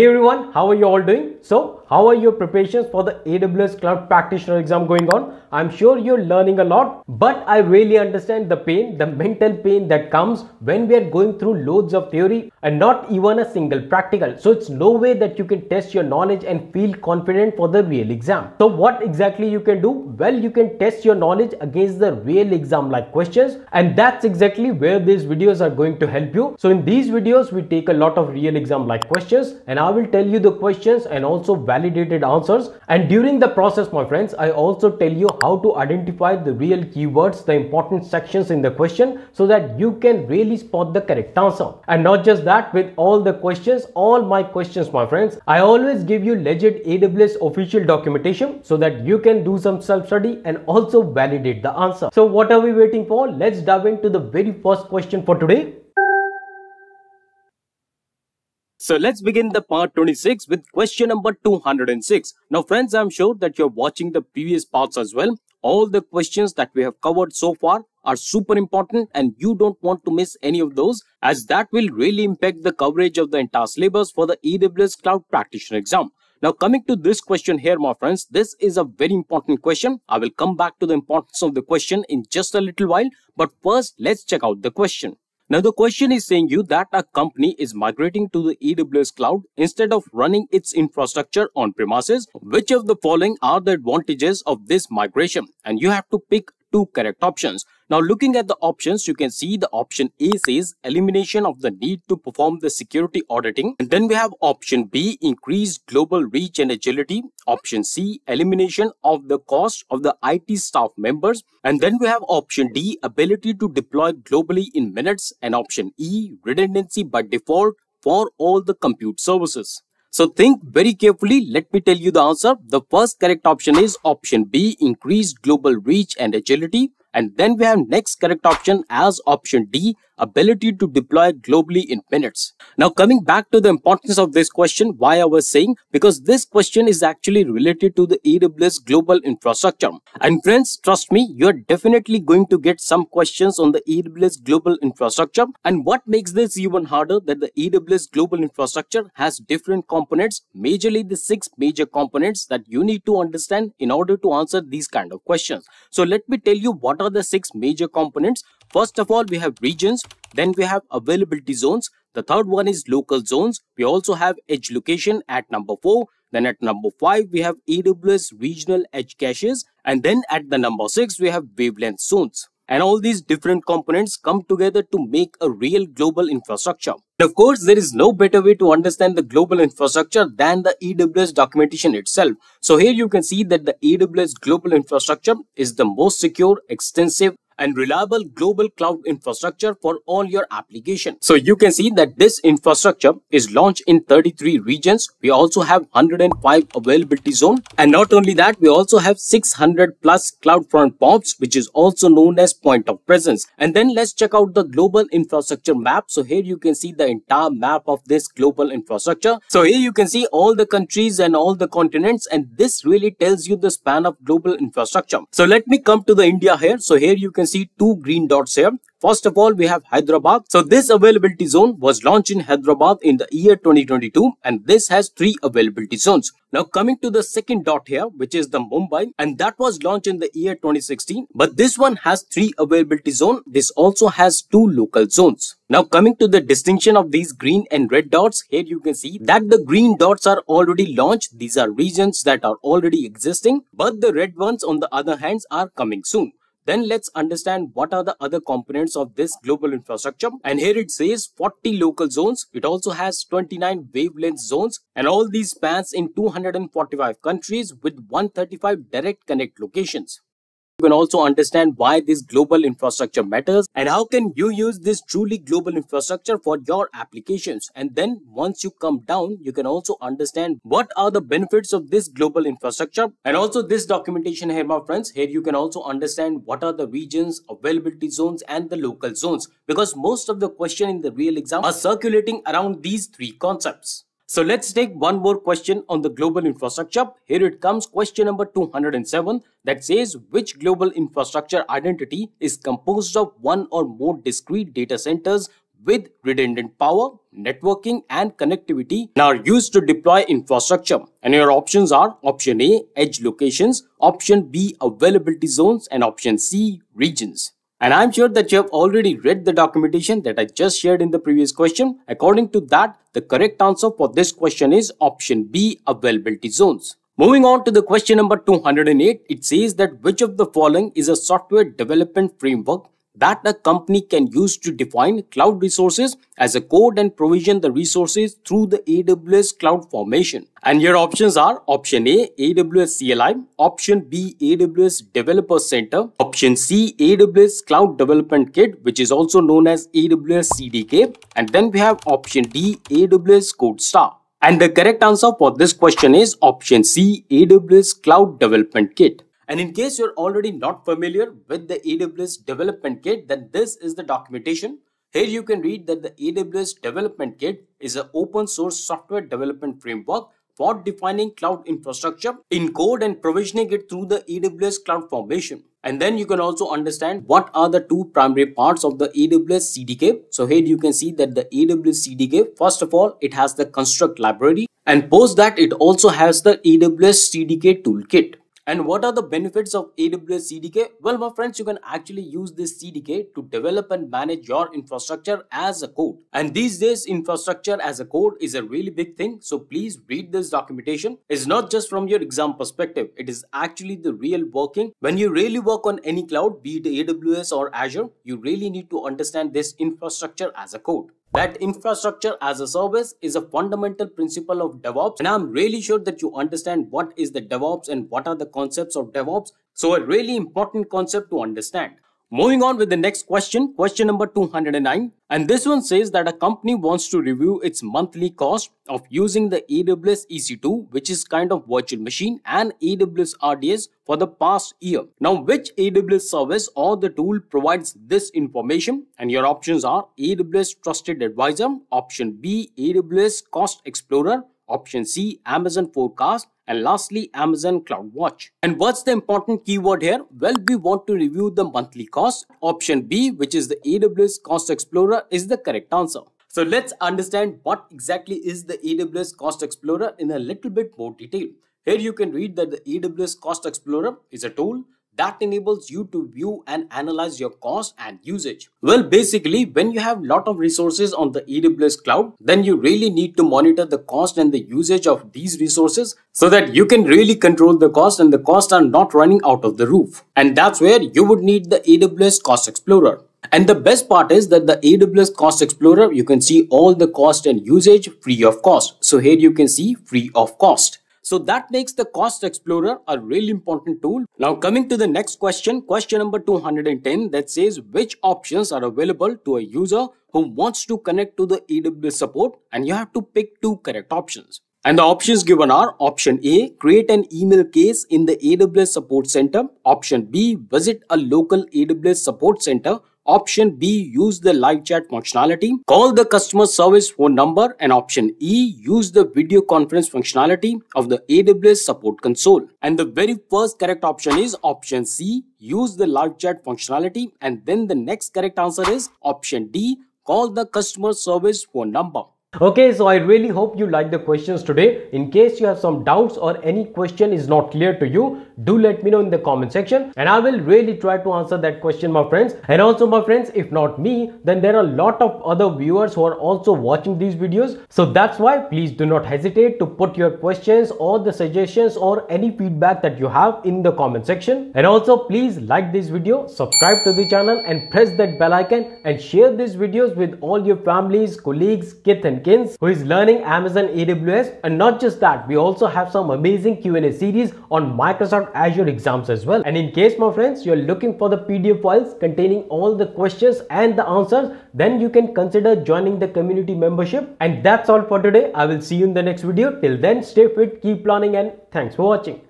Hey everyone, how are you all doing? So how are your preparations for the AWS Cloud Practitioner exam going on? I'm sure you're learning a lot, but I really understand the pain, the mental pain that comes when we are going through loads of theory and not even a single practical. So it's no way that you can test your knowledge and feel confident for the real exam. So what exactly you can do? Well, you can test your knowledge against the real exam like questions, and that's exactly where these videos are going to help you. So in these videos, we take a lot of real exam like questions, and I will tell you the questions and also validated answers. And during the process, my friends, I also tell you how to identify the real keywords, the important sections in the question, so that you can really spot the correct answer. And not just that, with all the questions, all my questions, my friends, I always give you legit AWS official documentation so that you can do some self-study and also validate the answer. So what are we waiting for? Let's dive into the very first question for today. So let's begin the part 26 with question number 206. Now friends, I'm sure that you're watching the previous parts as well. All the questions that we have covered so far are super important, and you don't want to miss any of those, as that will really impact the coverage of the entire syllabus for the AWS Cloud Practitioner exam. Now coming to this question here, my friends, this is a very important question. I will come back to the importance of the question in just a little while, but first let's check out the question. Now the question is saying you that a company is migrating to the AWS cloud instead of running its infrastructure on premises. Which of the following are the advantages of this migration? And you have to pick two correct options. Now looking at the options, you can see the option A says elimination of the need to perform the security auditing. And then we have option B, increased global reach and agility. Option C, elimination of the cost of the IT staff members. And then we have option D, ability to deploy globally in minutes. And option E, redundancy by default for all the compute services. So think very carefully. Let me tell you the answer. The first correct option is option B, increased global reach and agility. And then we have next correct option as option D, ability to deploy globally in minutes. Now coming back to the importance of this question, why I was saying, because this question is actually related to the AWS global infrastructure. And friends, trust me, you're definitely going to get some questions on the AWS global infrastructure. And what makes this even harder that the AWS global infrastructure has different components, majorly the 6 major components that you need to understand in order to answer these kind of questions. So let me tell you what are the 6 major components. First of all, we have regions, then we have availability zones, the third one is local zones, we also have edge location at number 4, then at number 5 we have AWS regional edge caches, and then at the number 6 we have wavelength zones. And all these different components come together to make a real global infrastructure. And of course, there is no better way to understand the global infrastructure than the AWS documentation itself. So here you can see that the AWS global infrastructure is the most secure, extensive, and reliable global cloud infrastructure for all your application. So you can see that this infrastructure is launched in 33 regions. We also have 105 availability zone. And not only that, we also have 600+ CloudFront POPs, which is also known as point of presence. And then let's check out the global infrastructure map. So here you can see the entire map of this global infrastructure. So here you can see all the countries and all the continents, and this really tells you the span of global infrastructure. So let me come to the India here. So here you can see 2 green dots here. First of all, we have Hyderabad. So this availability zone was launched in Hyderabad in the year 2022, and this has 3 availability zones. Now coming to the second dot here, which is the Mumbai, and that was launched in the year 2016, but this one has 3 availability zones. This also has 2 local zones. Now coming to the distinction of these green and red dots, here you can see that the green dots are already launched. These are regions that are already existing, but the red ones on the other hand are coming soon. Then let's understand what are the other components of this global infrastructure. And here it says 40 local zones. It also has 29 wavelength zones, and all these spans in 245 countries with 135 direct connect locations. You can also understand why this global infrastructure matters and how can you use this truly global infrastructure for your applications. And then once you come down, you can also understand what are the benefits of this global infrastructure. And also this documentation here, my friends, here you can also understand what are the regions, availability zones, and the local zones, because most of the question in the real exam are circulating around these 3 concepts. So let's take one more question on the global infrastructure. Here it comes, question number 207, that says which global infrastructure identity is composed of one or more discrete data centers with redundant power, networking, and connectivity and are used to deploy infrastructure. And your options are option A, edge locations, option B, availability zones, and option C, regions. And I'm sure that you have already read the documentation that I just shared in the previous question. According to that, the correct answer for this question is option B, availability zones. Moving on to the question number 208, it says that which of the following is a software development framework that a company can use to define cloud resources as a code and provision the resources through the AWS CloudFormation. And your options are option A, AWS CLI, option B, AWS Developer Center, option C, AWS Cloud Development Kit, which is also known as AWS CDK, and then we have option D, AWS CodeStar. And the correct answer for this question is option C, AWS Cloud Development Kit. And in case you're already not familiar with the AWS Development Kit, then this is the documentation. Here you can read that the AWS Development Kit is an open source software development framework for defining cloud infrastructure in code and provisioning it through the AWS CloudFormation. And then you can also understand what are the two primary parts of the AWS CDK. So here you can see that the AWS CDK, first of all, it has the construct library, and post that it also has the AWS CDK toolkit. And what are the benefits of AWS CDK? Well, my friends, you can actually use this CDK to develop and manage your infrastructure as a code. And these days, infrastructure as a code is a really big thing. So please read this documentation. It's not just from your exam perspective. It is actually the real working. When you really work on any cloud, be it AWS or Azure, you really need to understand this infrastructure as a code. That infrastructure as a service is a fundamental principle of DevOps, and I'm really sure that you understand what is the DevOps and what are the concepts of DevOps. So a really important concept to understand. Moving on with the next question, question number 209. And this one says that a company wants to review its monthly cost of using the AWS EC2, which is kind of virtual machine, and AWS RDS for the past year. Now, which AWS service or the tool provides this information? And your options are AWS Trusted Advisor, option B, AWS Cost Explorer, option C, Amazon Forecast, and lastly, Amazon CloudWatch. And what's the important keyword here? Well, we want to review the monthly cost. Option B, which is the AWS Cost Explorer, is the correct answer. So let's understand what exactly is the AWS Cost Explorer in a little bit more detail. Here you can read that the AWS Cost Explorer is a tool that enables you to view and analyze your cost and usage. Well, basically, when you have a lot of resources on the AWS cloud, then you really need to monitor the cost and the usage of these resources so that you can really control the cost and the costs are not running out of the roof. And that's where you would need the AWS Cost Explorer. And the best part is that the AWS Cost Explorer, you can see all the cost and usage free of cost. So here you can see free of cost. So that makes the Cost Explorer a really important tool. Now coming to the next question, question number 210, that says which options are available to a user who wants to connect to the AWS support, and you have to pick two correct options. And the options given are option A, create an email case in the AWS support center, option B, visit a local AWS support center, option B, use the live chat functionality, call the customer service phone number, and option E, use the video conference functionality of the AWS support console. And the very first correct option is option C, use the live chat functionality, and then the next correct answer is option D, call the customer service phone number. Okay, so I really hope you like the questions today. In case you have some doubts or any question is not clear to you, do let me know in the comment section and I will really try to answer that question, my friends. And also, my friends, if not me, then there are a lot of other viewers who are also watching these videos. So that's why please do not hesitate to put your questions or the suggestions or any feedback that you have in the comment section. And also, please like this video, subscribe to the channel, and press that bell icon, and share these videos with all your families, colleagues, kids, and Kins who is learning Amazon AWS. And not just that, we also have some amazing Q&A series on Microsoft Azure exams as well. And in case, my friends, you're looking for the PDF files containing all the questions and the answers, then you can consider joining the community membership. And that's all for today. I will see you in the next video. Till then, stay fit, keep learning, and thanks for watching.